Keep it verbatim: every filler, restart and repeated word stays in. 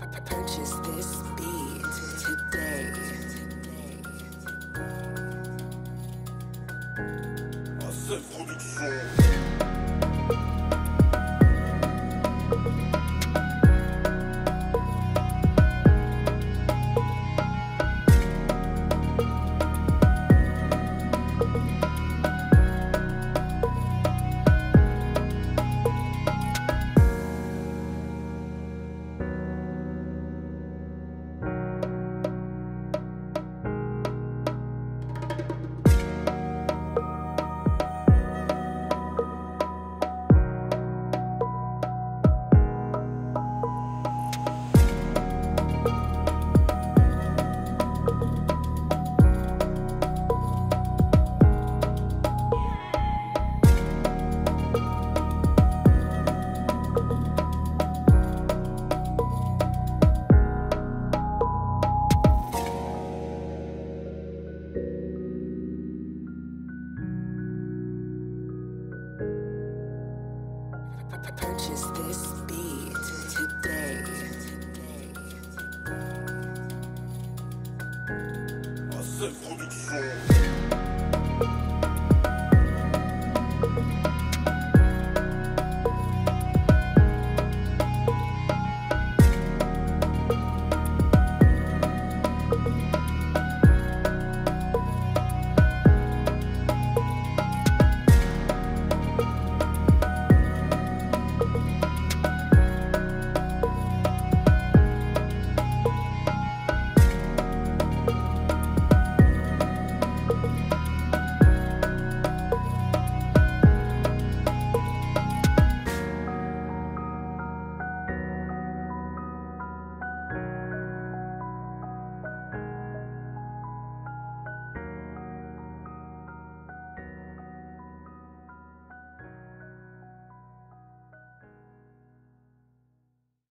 Purchase this beat today. AsecProdOfficiel. Purchase this beat today. AsecProdOfficiel.